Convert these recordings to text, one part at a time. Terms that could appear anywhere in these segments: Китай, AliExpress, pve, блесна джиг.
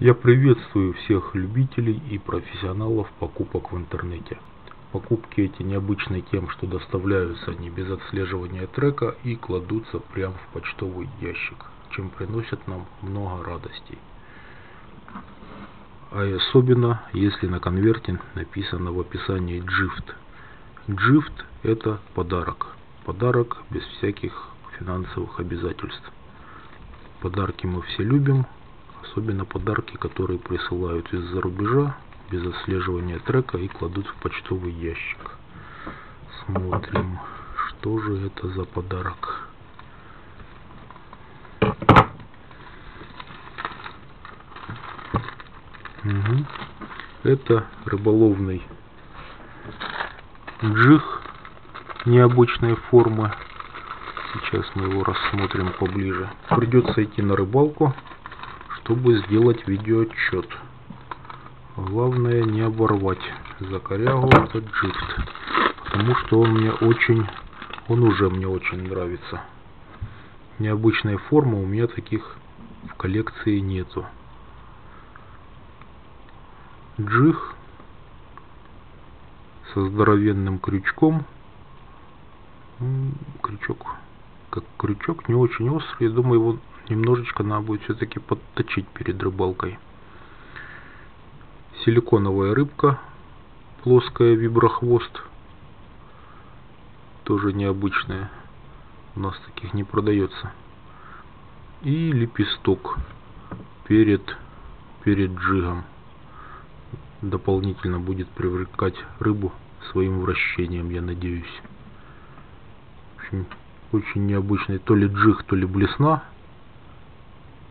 Я приветствую всех любителей и профессионалов покупок в интернете. Покупки эти необычны тем, что доставляются они без отслеживания трека и кладутся прямо в почтовый ящик, чем приносят нам много радостей. А особенно, если на конверте написано в описании «Gift». «Gift» – это подарок. Подарок без всяких финансовых обязательств. Подарки мы все любим. Особенно подарки, которые присылают из-за рубежа, без отслеживания трека и кладут в почтовый ящик. Смотрим, что же это за подарок. Угу. Это рыболовный джиг необычной формы. Сейчас мы его рассмотрим поближе. Придется идти на рыбалку, чтобы сделать видеоотчет. Главное не оборвать закорягу этот джигт, потому что он уже мне очень нравится. Необычной формы у меня таких в коллекции нету. Джиг со здоровенным крючком. Крючок как крючок, не очень острый, я думаю, его немножечко надо будет все-таки подточить перед рыбалкой. Силиконовая рыбка, плоская, виброхвост, тоже необычная, у нас таких не продается. И лепесток перед джигом дополнительно будет привлекать рыбу своим вращением, я надеюсь. Очень необычный, то ли джиг, то ли блесна.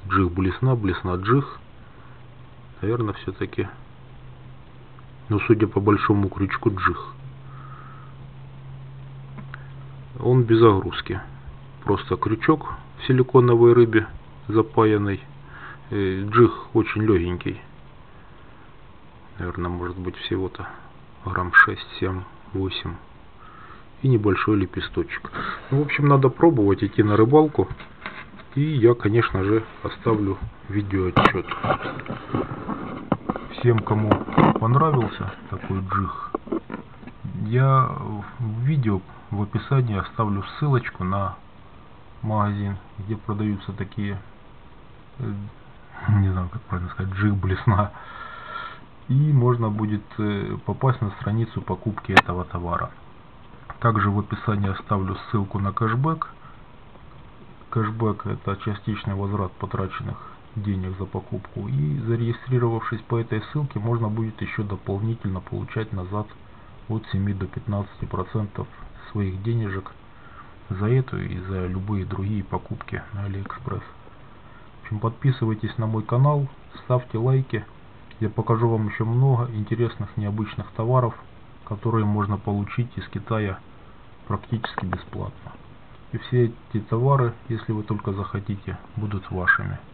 Джиг, блесна, блесна, джиг. Наверное, все-таки, но судя по большому крючку, джиг. Он без огрузки. Просто крючок в силиконовой рыбе запаянный. Джиг очень легенький. Наверное, может быть всего-то грамм 6, 7, 8. И небольшой лепесточек. Ну, в общем, надо пробовать идти на рыбалку. И я, конечно же, оставлю видеоотчет. Всем, кому понравился такой джиг, я в видео в описании оставлю ссылочку на магазин, где продаются такие, не знаю, как правильно сказать, джиг, блесна. И можно будет попасть на страницу покупки этого товара. Также в описании оставлю ссылку на кэшбэк. Кэшбэк – это частичный возврат потраченных денег за покупку. И зарегистрировавшись по этой ссылке, можно будет еще дополнительно получать назад от 7 до 15% своих денежек за эту и за любые другие покупки на AliExpress. В общем, подписывайтесь на мой канал, ставьте лайки. Я покажу вам еще много интересных, необычных товаров, которые можно получить из Китая практически бесплатно. И все эти товары, если вы только захотите, будут вашими.